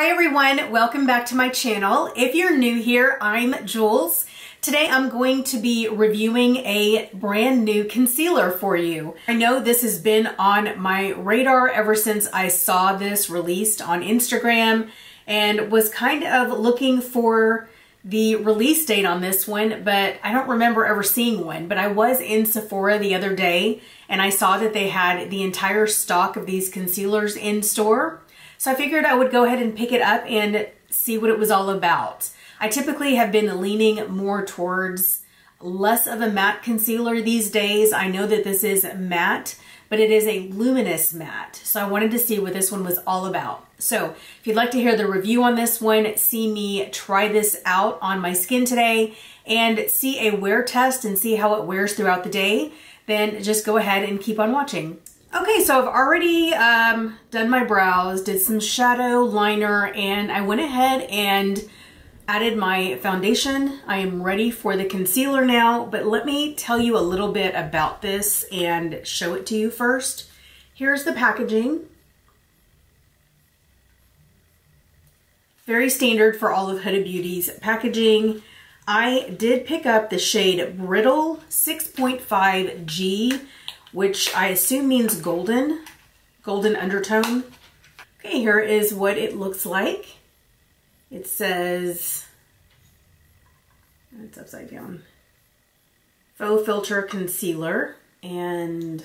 Hi everyone, welcome back to my channel. If you're new here, I'm Jules. Today I'm going to be reviewing a brand new concealer for you. I know this has been on my radar ever since I saw this released on Instagram and was kind of looking for the release date on this one, but I don't remember ever seeing one. But I was in Sephora the other day and I saw that they had the entire stock of these concealers in store. So I figured I would go ahead and pick it up and see what it was all about. I typically have been leaning more towards less of a matte concealer these days. I know that this is matte, but it is a luminous matte. So I wanted to see what this one was all about. So if you'd like to hear the review on this one, see me try this out on my skin today and see a wear test and see how it wears throughout the day, then just go ahead and keep on watching. Okay, so I've already done my brows, did some shadow, liner, and I went ahead and added my foundation. I am ready for the concealer now, but let me tell you a little bit about this and show it to you first. Here's the packaging. Very standard for all of Huda Beauty's packaging. I did pick up the shade Brittle 6.5G. which I assume means golden undertone. Okay, here is what it looks like. It says, it's upside down, Faux Filter Concealer, and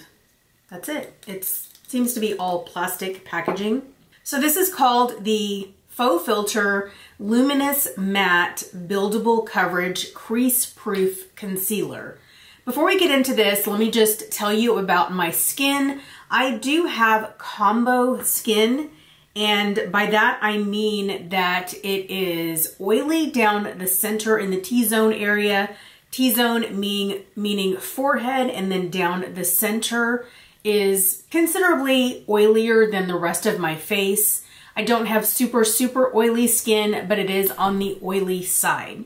that's it. It seems to be all plastic packaging. So this is called the Faux Filter Luminous Matte Buildable Coverage Crease Proof Concealer. Before we get into this, let me just tell you about my skin. I do have combo skin, and by that I mean that it is oily down the center in the T-zone area. T-zone meaning forehead, and then down the center is considerably oilier than the rest of my face. I don't have super, super oily skin, but it is on the oily side.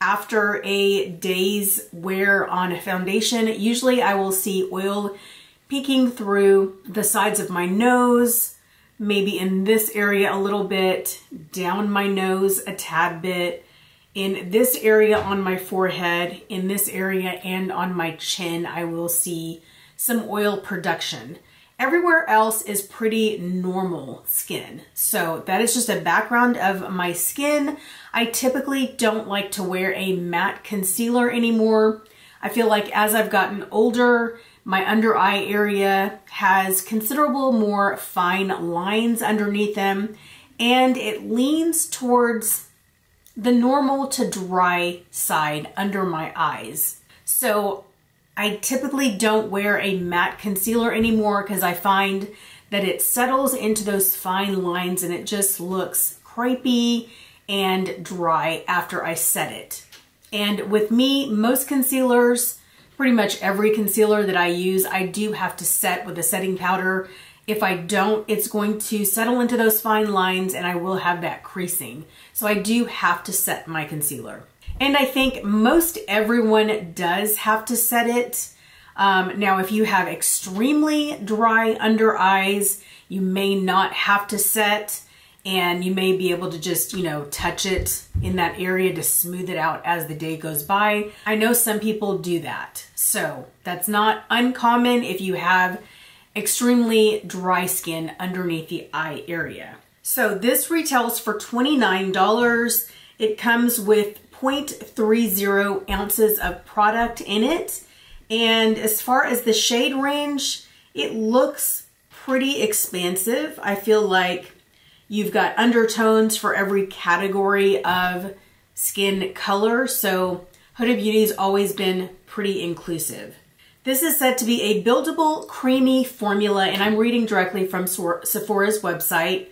After a day's wear on a foundation, usually I will see oil peeking through the sides of my nose, maybe in this area a little bit, down my nose a tad bit, in this area on my forehead, in this area and on my chin, I will see some oil production. Everywhere else is pretty normal skin. So that is just a background of my skin. I typically don't like to wear a matte concealer anymore. I feel like as I've gotten older, my under eye area has considerable more fine lines underneath them, and it leans towards the normal to dry side under my eyes. So I typically don't wear a matte concealer anymore because I find that it settles into those fine lines and it just looks crepey and dry after I set it. And with me, most concealers, pretty much every concealer that I use, I do have to set with a setting powder. If I don't, it's going to settle into those fine lines and I will have that creasing. So I do have to set my concealer. And I think most everyone does have to set it. Now, if you have extremely dry under eyes, you may not have to set, and you may be able to just, you know, touch it in that area to smooth it out as the day goes by. I know some people do that. So that's not uncommon if you have extremely dry skin underneath the eye area. So this retails for $29. It comes with 0.30 ounces of product in it. And as far as the shade range, it looks pretty expansive. I feel like you've got undertones for every category of skin color. So Huda Beauty's always been pretty inclusive. This is said to be a buildable, creamy formula, and I'm reading directly from Sephora's website.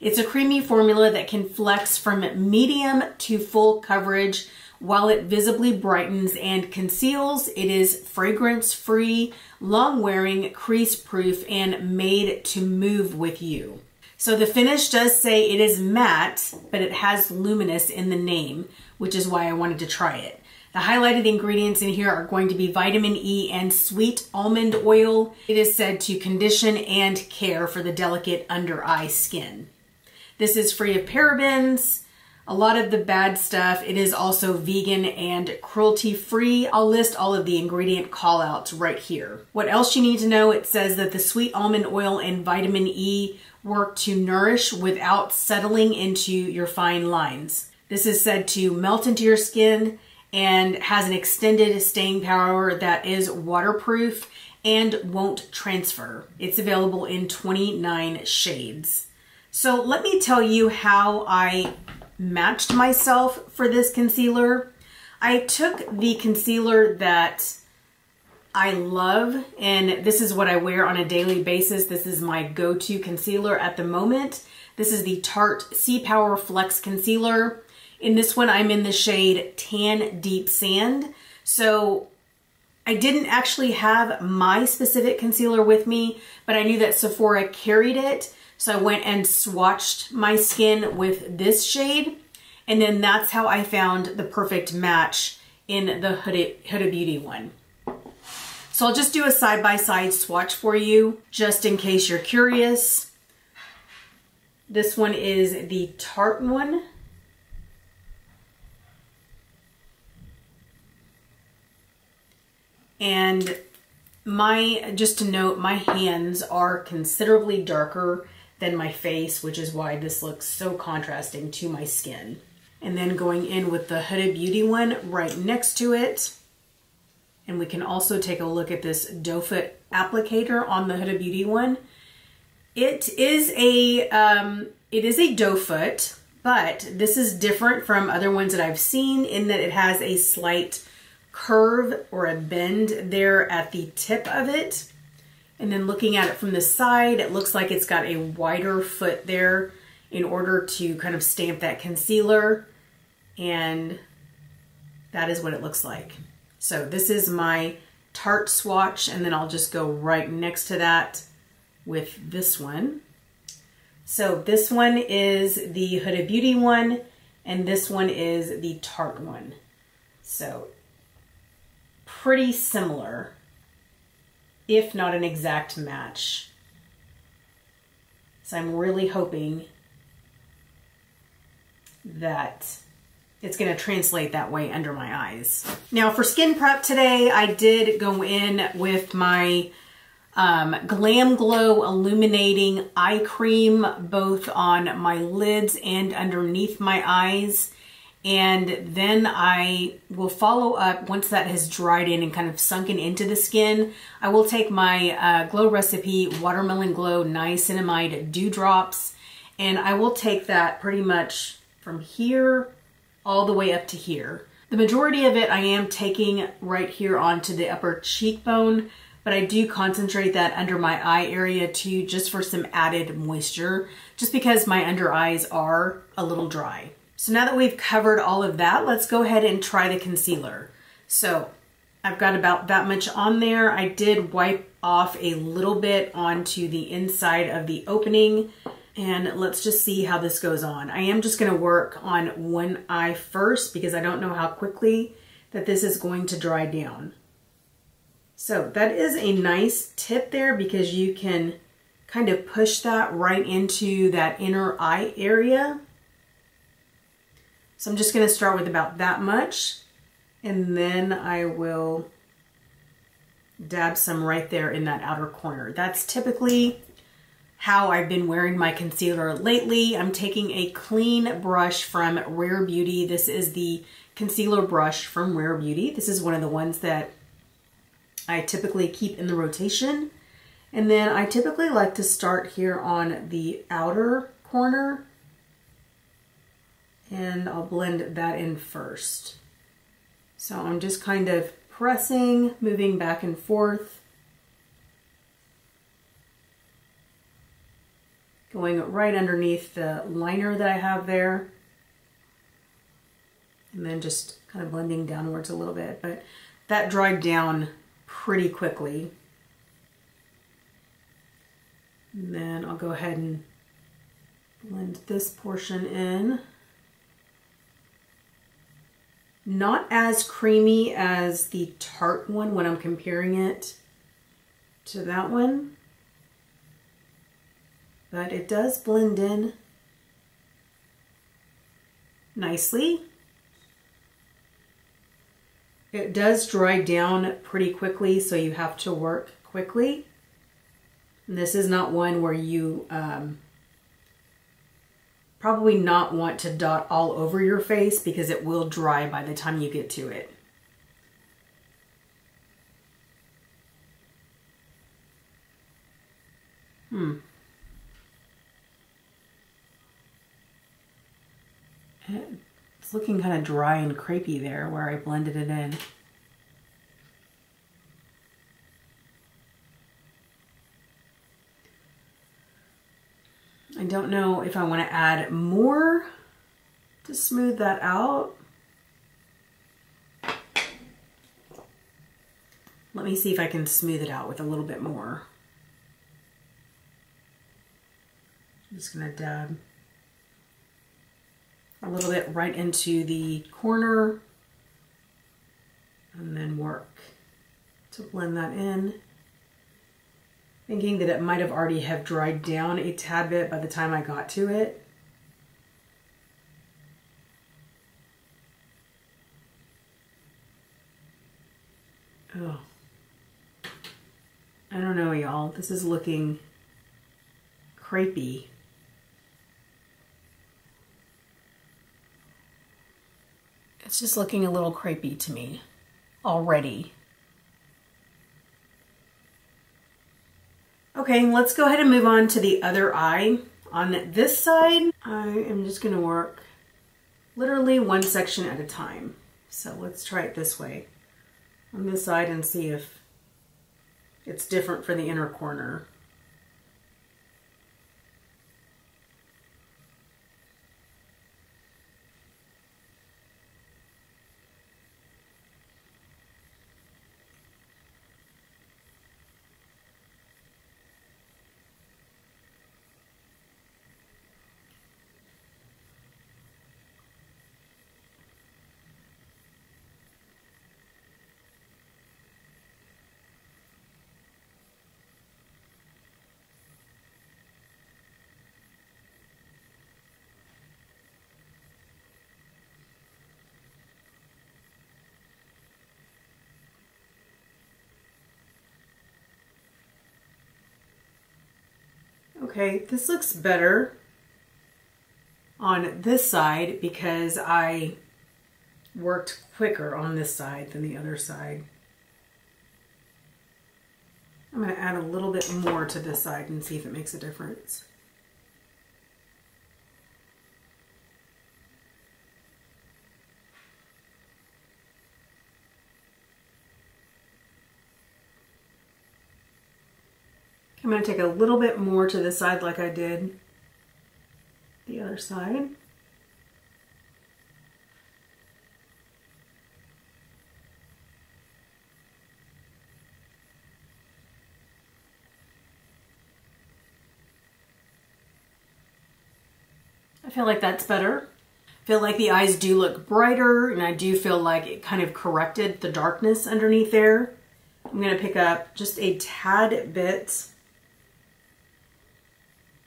It's a creamy formula that can flex from medium to full coverage while it visibly brightens and conceals. It is fragrance-free, long-wearing, crease-proof, and made to move with you. So the finish does say it is matte, but it has luminous in the name, which is why I wanted to try it. The highlighted ingredients in here are going to be vitamin E and sweet almond oil. It is said to condition and care for the delicate under-eye skin. This is free of parabens, a lot of the bad stuff. It is also vegan and cruelty-free. I'll list all of the ingredient call-outs right here. What else you need to know, it says that the sweet almond oil and vitamin E work to nourish without settling into your fine lines. This is said to melt into your skin and has an extended staying power that is waterproof and won't transfer. It's available in 29 shades. So let me tell you how I matched myself for this concealer. I took the concealer that I love, and this is what I wear on a daily basis. This is my go-to concealer at the moment. This is the Tarte C-Power Flex Concealer. In this one, I'm in the shade Tan Deep Sand. So I didn't actually have my specific concealer with me, but I knew that Sephora carried it. So I went and swatched my skin with this shade, and then that's how I found the perfect match in the Huda Beauty one. So I'll just do a side-by-side swatch for you, just in case you're curious. This one is the Tarte one. And just to note, my hands are considerably darker than my face, which is why this looks so contrasting to my skin. And then going in with the Huda Beauty one right next to it. And we can also take a look at this doe foot applicator on the Huda Beauty one. It is a doe foot, but this is different from other ones that I've seen in that it has a slight curve or a bend there at the tip of it. And then looking at it from the side, it looks like it's got a wider foot there in order to kind of stamp that concealer. And that is what it looks like. So this is my Tarte swatch, and then I'll just go right next to that with this one. So this one is the Huda Beauty one, and this one is the Tarte one. So pretty similar, if not an exact match. So I'm really hoping that it's going to translate that way under my eyes. Now for skin prep today, I did go in with my Glam Glow Illuminating Eye Cream, both on my lids and underneath my eyes. And then I will follow up once that has dried in and kind of sunken into the skin. I will take my Glow Recipe Watermelon Glow Niacinamide Dewdrops, and I will take that pretty much from here all the way up to here. The majority of it I am taking right here onto the upper cheekbone, but I do concentrate that under my eye area too, just for some added moisture, just because my under eyes are a little dry. So now that we've covered all of that, let's go ahead and try the concealer. So I've got about that much on there. I did wipe off a little bit onto the inside of the opening, and let's just see how this goes on. I am just going to work on one eye first because I don't know how quickly that this is going to dry down. So that is a nice tip there because you can kind of push that right into that inner eye area. So I'm just going to start with about that much, and then I will dab some right there in that outer corner. That's typically how I've been wearing my concealer lately. I'm taking a clean brush from Rare Beauty. This is the concealer brush from Rare Beauty. This is one of the ones that I typically keep in the rotation. And then I typically like to start here on the outer corner, and I'll blend that in first. So I'm just kind of pressing, moving back and forth, going right underneath the liner that I have there, and then just kind of blending downwards a little bit, but that dried down pretty quickly. And then I'll go ahead and blend this portion in. Not as creamy as the Tarte one when I'm comparing it to that one, but it does blend in nicely. It does dry down pretty quickly, so you have to work quickly. And this is not one where you probably not want to dot all over your face, because it will dry by the time you get to it. It's looking kind of dry and crepey there where I blended it in. I don't know if I want to add more to smooth that out. Let me see if I can smooth it out with a little bit more. I'm just going to dab a little bit right into the corner and then work to blend that in. Thinking that it might have already have dried down a tad bit by the time I got to it. Oh, I don't know, y'all. This is looking crepey. It's just looking a little crepey to me already. Okay, let's go ahead and move on to the other eye. On this side, I am just gonna work literally one section at a time. So let's try it this way on this side and see if it's different for the inner corner. Okay, this looks better on this side because I worked quicker on this side than the other side. I'm going to add a little bit more to this side and see if it makes a difference. I'm going to take a little bit more to this side like I did the other side. I feel like that's better. I feel like the eyes do look brighter, and I do feel like it kind of corrected the darkness underneath there. I'm going to pick up just a tad bit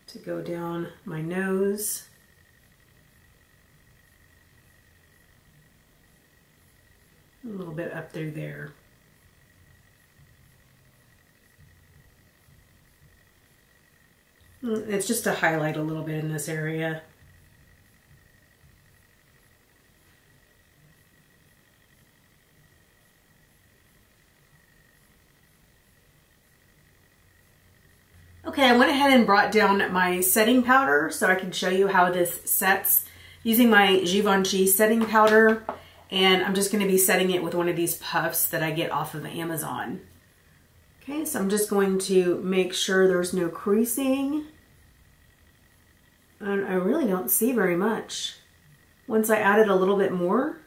to go down my nose. A little bit up through there. It's just to highlight a little bit in this area. Okay, I went ahead and brought down my setting powder so I can show you how this sets using my Givenchy setting powder, and I'm just going to be setting it with one of these puffs that I get off of Amazon. Okay, so I'm just going to make sure there's no creasing, and I really don't see very much. Once I added a little bit more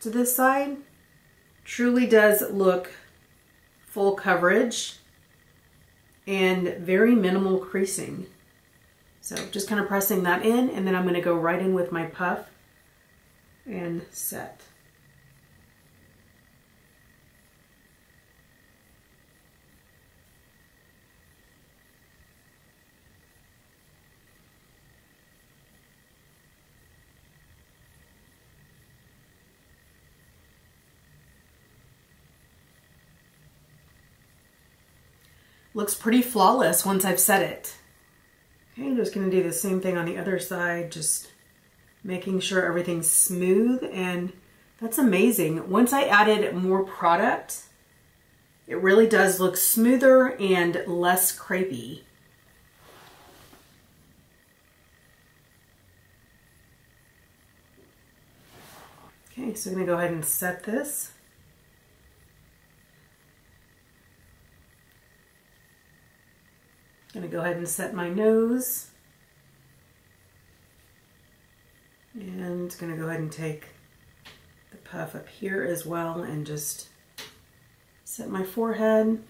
to this side, truly does look full coverage and very minimal creasing. So just kind of pressing that in, and then I'm going to go right in with my puff and set. Looks pretty flawless once I've set it. Okay, I'm just gonna do the same thing on the other side, just making sure everything's smooth, and that's amazing. Once I added more product, it really does look smoother and less crepey. Okay, so I'm gonna go ahead and set this. I'm gonna go ahead and set my nose. And gonna go ahead and take the puff up here as well and just set my forehead. And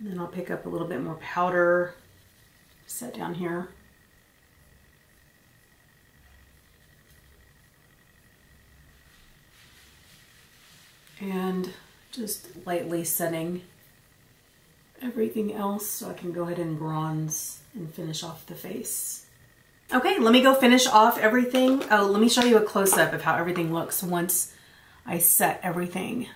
then I'll pick up a little bit more powder, set down here. And just lightly setting everything else so I can go ahead and bronze and finish off the face. Okay, let me go finish off everything. Oh, let me show you a close-up of how everything looks once I set everything.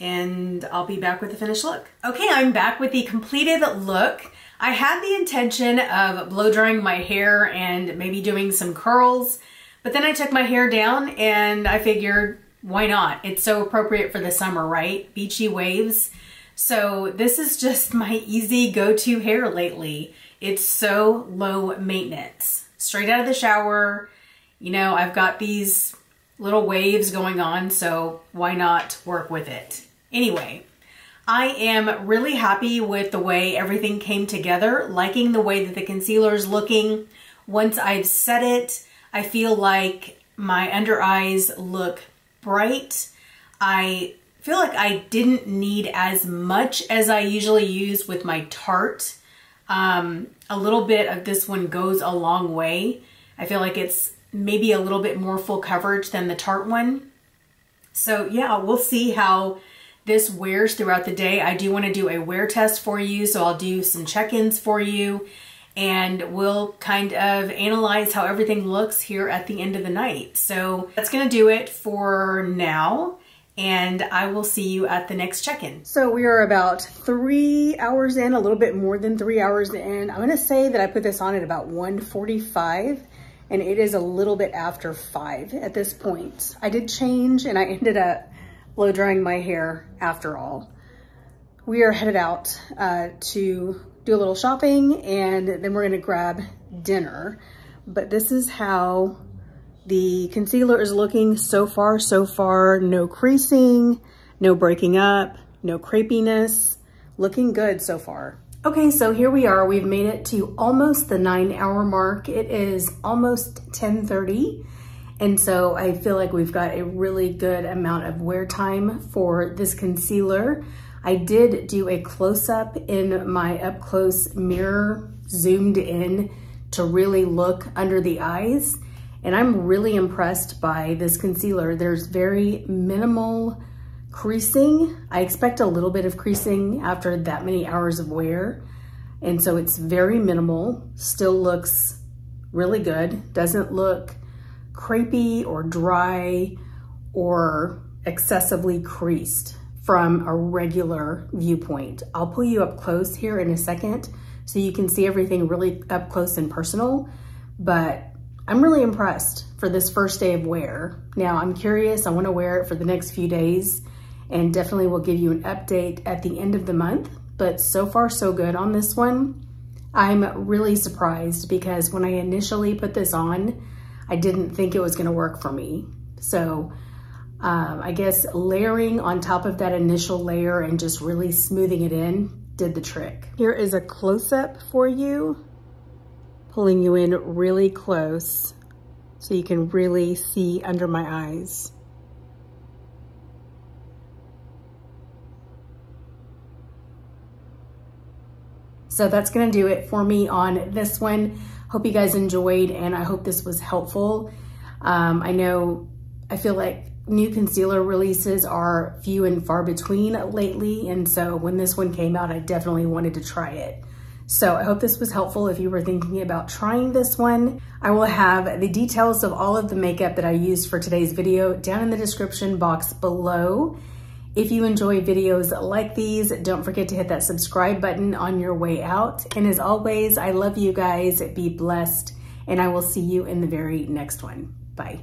And I'll be back with the finished look. Okay, I'm back with the completed look. I had the intention of blow drying my hair and maybe doing some curls, but then I took my hair down and I figured, why not? It's so appropriate for the summer, right? Beachy waves. So this is just my easy go-to hair lately. It's so low maintenance. Straight out of the shower, you know, I've got these little waves going on, so why not work with it? Anyway, I am really happy with the way everything came together, liking the way that the concealer is looking. Once I've set it, I feel like my under eyes look bright. I feel like I didn't need as much as I usually use with my Tarte. A little bit of this one goes a long way. I feel like it's maybe a little bit more full coverage than the Tarte one. So yeah, we'll see how this wears throughout the day. I do want to do a wear test for you, so I'll do some check-ins for you, and we'll kind of analyze how everything looks here at the end of the night. So that's gonna do it for now, and I will see you at the next check-in. So we are about 3 hours in, a little bit more than 3 hours in. I'm gonna say that I put this on at about 1:45, and it is a little bit after 5 at this point. I did change, and I ended up blow drying my hair after all. We are headed out to do a little shopping, and then we're gonna grab dinner. But this is how the concealer is looking so far. No creasing, no breaking up, no crepiness. Looking good so far. Okay, so here we are. We've made it to almost the 9-hour mark. It is almost 10:30. And so I feel like we've got a really good amount of wear time for this concealer. I did do a close-up in my up-close mirror, zoomed in to really look under the eyes. And I'm really impressed by this concealer. There's very minimal creasing. I expect a little bit of creasing after that many hours of wear. And so it's very minimal, still looks really good. Doesn't look crepey or dry or excessively creased from a regular viewpoint. I'll pull you up close here in a second so you can see everything really up close and personal, but I'm really impressed for this first day of wear. Now I'm curious, I wanna wear it for the next few days, and definitely will give you an update at the end of the month, but so far so good on this one. I'm really surprised because when I initially put this on, I didn't think it was gonna work for me. So I guess layering on top of that initial layer and just really smoothing it in did the trick. Here is a close-up for you, pulling you in really close so you can really see under my eyes. So that's gonna do it for me on this one. Hope you guys enjoyed, and I hope this was helpful. I feel like new concealer releases are few and far between lately, and so when this one came out, I definitely wanted to try it. So I hope this was helpful if you were thinking about trying this one. I will have the details of all of the makeup that I used for today's video down in the description box below. If you enjoy videos like these, don't forget to hit that subscribe button on your way out. And as always, I love you guys, be blessed, and I will see you in the very next one. Bye.